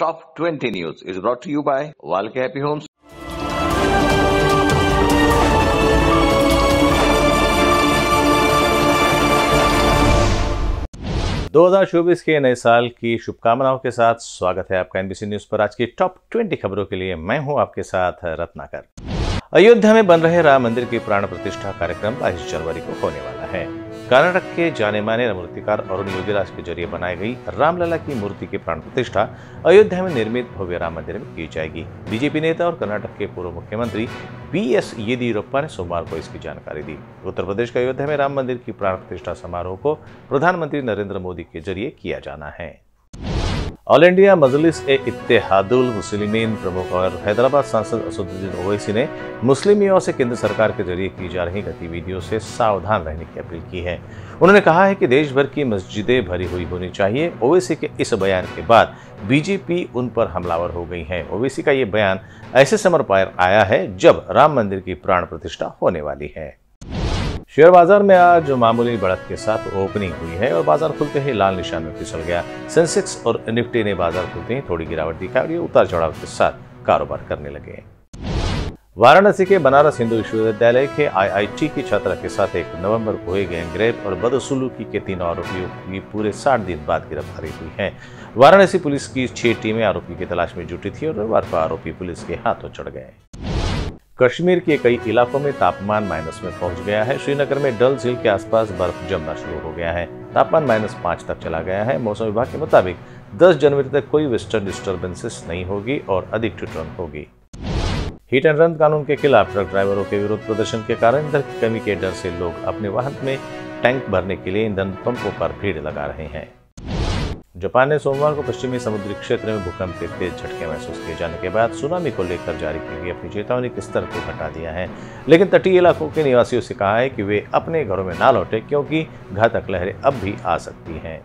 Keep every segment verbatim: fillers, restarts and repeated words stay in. Top twenty News is brought to you by वाल्के happy homes. दो हज़ार चौबीस के नए साल की शुभकामनाओं के साथ स्वागत है आपका एनबीसी न्यूज पर। आज की टॉप बीस खबरों के लिए मैं हूं आपके साथ रत्नाकर। अयोध्या में बन रहे राम मंदिर की प्राण प्रतिष्ठा कार्यक्रम बाईस जनवरी को होने वाला है। कर्नाटक के जाने माने मूर्तिकार अरुण योगीराज के जरिए बनाई गई रामलला की मूर्ति की प्राण प्रतिष्ठा अयोध्या में निर्मित भव्य राम मंदिर में की जाएगी। बीजेपी नेता और कर्नाटक के पूर्व मुख्यमंत्री बी एस येदियुरप्पा ने सोमवार को इसकी जानकारी दी। उत्तर प्रदेश के अयोध्या में राम मंदिर की प्राण प्रतिष्ठा समारोह को प्रधानमंत्री नरेंद्र मोदी के जरिए किया जाना है। ऑल इंडिया मजलिस ए इत्तेहादुल मुस्लिमीन प्रमुख और हैदराबाद सांसद असदुद्दीन ओवैसी ने मुस्लिमियों से केंद्र सरकार के जरिए की जा रही गतिविधियों से सावधान रहने की अपील की है। उन्होंने कहा है कि देश भर की मस्जिदें भरी हुई होनी चाहिए। ओवैसी के इस बयान के बाद बीजेपी उन पर हमलावर हो गई है। ओवैसी का ये बयान ऐसे समय पर आया है जब राम मंदिर की प्राण प्रतिष्ठा होने वाली है। शेयर बाजार में आज मामूली बढ़त के साथ ओपनिंग हुई है और बाजार खुलते ही लाल निशान में फिसल गया। सेंसेक्स और निफ्टी ने बाजार खुलते ही थोड़ी गिरावट दिखाई और ये उतार चढ़ाव के साथ कारोबार करने लगे। वाराणसी के बनारस हिंदू विश्वविद्यालय के आईआईटी की छात्रा के साथ एक नवंबर को हुए गैंगरेप और बदसलूकी के तीन आरोपियों की पूरे साठ दिन बाद गिरफ्तारी हुई है। वाराणसी पुलिस की छह टीमें आरोपी की तलाश में जुटी थी और रविवार को आरोपी पुलिस के हाथों चढ़ गए। कश्मीर के कई इलाकों में तापमान माइनस में पहुंच गया है। श्रीनगर में डल झील के आसपास बर्फ जमना शुरू हो गया है। तापमान माइनस पाँच तक चला गया है। मौसम विभाग के मुताबिक दस जनवरी तक कोई वेस्टर्न डिस्टरबेंसेस नहीं होगी और अधिक ठिठुरन होगी। हीट एंड रंट कानून के खिलाफ ट्रक ड्राइवरों के विरोध प्रदर्शन के कारण ईंधन की कमी के डर से लोग अपने वाहन में टैंक भरने के लिए ईंधन पंपों पर भीड़ लगा रहे हैं। जापान ने सोमवार को पश्चिमी समुद्री क्षेत्र में भूकंप के तेज झटके महसूस किए जाने के बाद सुनामी को लेकर जारी की गई अपनी चेतावनी के स्तर को घटा दिया है, लेकिन तटीय इलाकों के निवासियों से कहा है कि वे अपने घरों में ना लौटें क्योंकि घातक लहरें अब भी आ सकती हैं।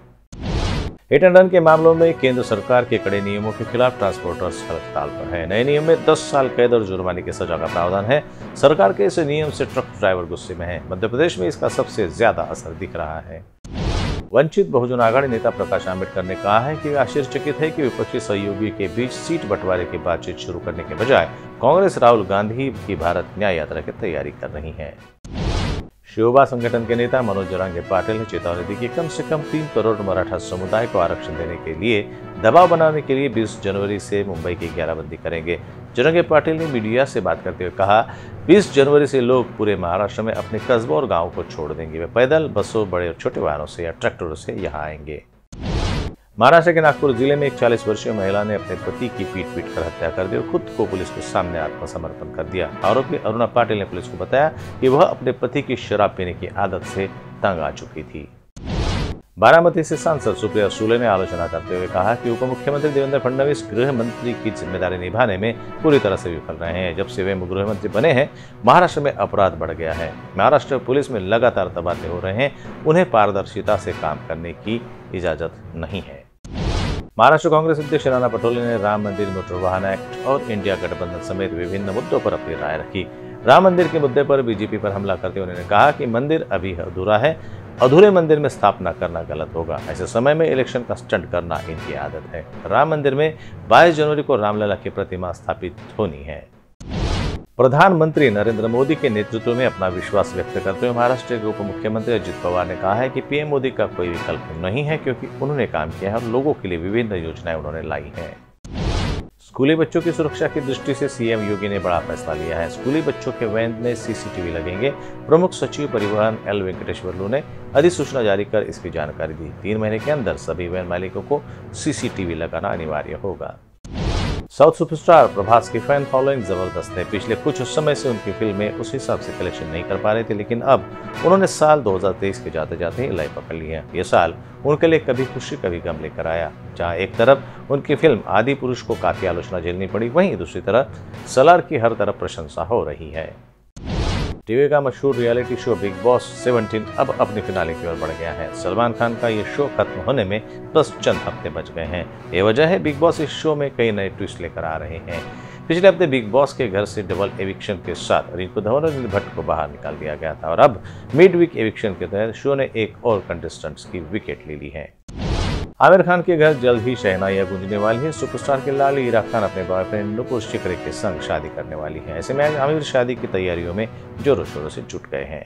हिट एंड रन के मामलों में केंद्र सरकार के कड़े नियमों के खिलाफ ट्रांसपोर्टर्स हड़ताल पर है। नए नियम में दस साल कैद और जुर्माने की सजा का प्रावधान है। सरकार के इस नियम से ट्रक ड्राइवर गुस्से में है। मध्य प्रदेश में इसका सबसे ज्यादा असर दिख रहा है। वंचित बहुजन आघाड़ी नेता प्रकाश आम्बेडकर ने कहा है कि वे आश्चर्यचकित है कि विपक्षी सहयोगी के बीच सीट बंटवारे की बातचीत शुरू करने के बजाय कांग्रेस राहुल गांधी की भारत न्याय यात्रा की तैयारी कर रही है। शिवबा संगठन के नेता मनोज जरांगे पाटिल ने चेतावनी दी कि कम से कम तीन करोड़ मराठा समुदाय को आरक्षण देने के लिए दबाव बनाने के लिए बीस जनवरी से मुंबई की घेराबंदी करेंगे। जरांगे पाटिल ने मीडिया से बात करते हुए कहा, बीस जनवरी से लोग पूरे महाराष्ट्र में अपने कस्बों और गाँव को छोड़ देंगे। वे पैदल, बसों, बड़े और छोटे वाहनों से या ट्रैक्टरों से यहाँ आएंगे। महाराष्ट्र के नागपुर जिले में एक चालीस वर्षीय महिला ने अपने पति की पीट पीट कर हत्या कर दी और खुद को पुलिस के सामने आत्मसमर्पण कर दिया। आरोपी अरुणा पाटिल ने पुलिस को बताया कि वह अपने पति की शराब पीने की आदत से तंग आ चुकी थी। बारामती से सांसद सुप्रिया सूले ने आलोचना करते हुए कहा कि उप मुख्यमंत्री देवेंद्र फडणवीस गृह मंत्री की जिम्मेदारी निभाने में पूरी तरह से विफल रहे हैं। जब से वे गृह मंत्री बने हैं, महाराष्ट्र में अपराध बढ़ गया है। महाराष्ट्र पुलिस में लगातार तबादले हो रहे हैं। उन्हें पारदर्शिता से काम करने की इजाजत नहीं है। महाराष्ट्र कांग्रेस अध्यक्ष नाना पटोले ने राम मंदिर, मोटर वाहन एक्ट और इंडिया गठबंधन समेत विभिन्न मुद्दों पर अपनी राय रखी। राम मंदिर के मुद्दे पर बीजेपी पर हमला करते हुए उन्होंने कहा कि मंदिर अभी अधूरा है। अधूरे मंदिर में स्थापना करना गलत होगा। ऐसे समय में इलेक्शन का स्टंट करना इनकी आदत है। राम मंदिर में बाईस जनवरी को रामलला की प्रतिमा स्थापित होनी है। प्रधानमंत्री नरेंद्र मोदी के नेतृत्व में अपना विश्वास व्यक्त करते हुए महाराष्ट्र के उप मुख्यमंत्री अजित पवार ने कहा है कि पीएम मोदी का कोई विकल्प नहीं है, क्योंकि उन्होंने काम किया है और लोगों के लिए विभिन्न योजनाएं उन्होंने लाई हैं। स्कूली बच्चों की सुरक्षा की दृष्टि से सीएम योगी ने बड़ा फैसला लिया है। स्कूली बच्चों के वैन में सीसीटीवी लगेंगे। प्रमुख सचिव परिवहन एल वेंकटेश्वरलू ने अधिसूचना जारी कर इसकी जानकारी दी। तीन महीने के अंदर सभी वैन मालिकों को सीसीटीवी लगाना अनिवार्य होगा। साउथ सुपरस्टार प्रभास की फैन फॉलोइंग जबरदस्त है। पिछले कुछ समय से उनकी फिल्में उस हिसाब से कलेक्शन नहीं कर पा रही थी, लेकिन अब उन्होंने साल दो हज़ार तेईस के जाते जाते ही लय पकड़ ली है। ये साल उनके लिए कभी खुशी कभी गम लेकर आया। जहाँ एक तरफ उनकी फिल्म आदि पुरुष को काफ़ी आलोचना झेलनी पड़ी, वहीं दूसरी तरफ सलार की हर तरफ प्रशंसा हो रही है। टीवी का मशहूर रियलिटी शो बिग बॉस सत्रह अब अपने फिनाले की ओर बढ़ गया है। सलमान खान का ये शो खत्म होने में बस चंद हफ्ते बच गए हैं। ये वजह है बिग बॉस इस शो में कई नए ट्विस्ट लेकर आ रहे हैं। पिछले हफ्ते बिग बॉस के घर से डबल एविक्शन के साथ रिंकू धवन और नील भट्ट को बाहर निकाल दिया गया था और अब मिड वीक एविक्शन के तहत शो ने एक और कंटेस्टेंट्स की विकेट ले ली है। आमिर खान के घर जल्द ही शहनाइयां गूंजने वाली है। सुपरस्टार के लाल हीरा खान अपने बॉयफ्रेंड नुपुर शिकरे के संग शादी करने वाली है। ऐसे में आमिर शादी की तैयारियों में जोरों शोरों से जुट गए हैं।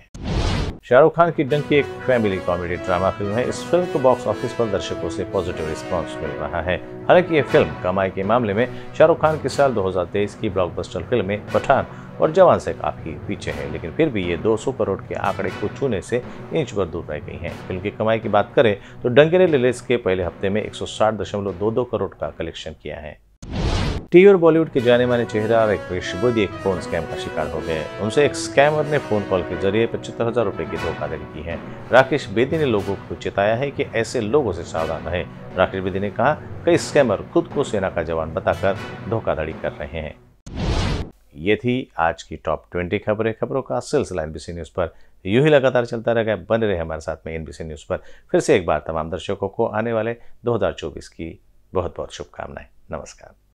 शाहरुख खान की डंकी एक फैमिली कॉमेडी ड्रामा फिल्म है। इस फिल्म को बॉक्स ऑफिस पर दर्शकों से पॉजिटिव रिस्पांस मिल रहा है। हालांकि ये फिल्म कमाई के मामले में शाहरुख खान की साल दो हज़ार तेईस की ब्लॉकबस्टर फिल्में पठान और जवान से काफी पीछे है, लेकिन फिर भी ये दो सौ करोड़ के आंकड़े को छूने से इंच भर दूर रह गई है। फिल्म की कमाई की बात करें तो डंकी ने रिलीज के पहले हफ्ते में एक सौ साठ दशमलव दो दो करोड़ का कलेक्शन किया है। टीवी और बॉलीवुड के जाने माने चेहरा राकेश बेदी एक फोन स्कैम का शिकार हो गए। उनसे एक स्कैमर ने फोन कॉल के जरिए पचहत्तर हजार रुपए की धोखाधड़ी की है। राकेश बेदी ने लोगों को चेताया है कि ऐसे लोगों से सावधान रहें। राकेश बेदी ने कहा, कई स्कैमर खुद को सेना का जवान बताकर धोखाधड़ी कर रहे हैं। ये थी आज की टॉप ट्वेंटी खबरें। खबरों का सिलसिला एनबीसी न्यूज़ पर यूं ही लगातार चलता रहेगा। बने रहे हमारे साथ में एनबीसी न्यूज़ पर। फिर से एक बार तमाम दर्शकों को आने वाले दो हजार चौबीस की बहुत बहुत शुभकामनाएं। नमस्कार।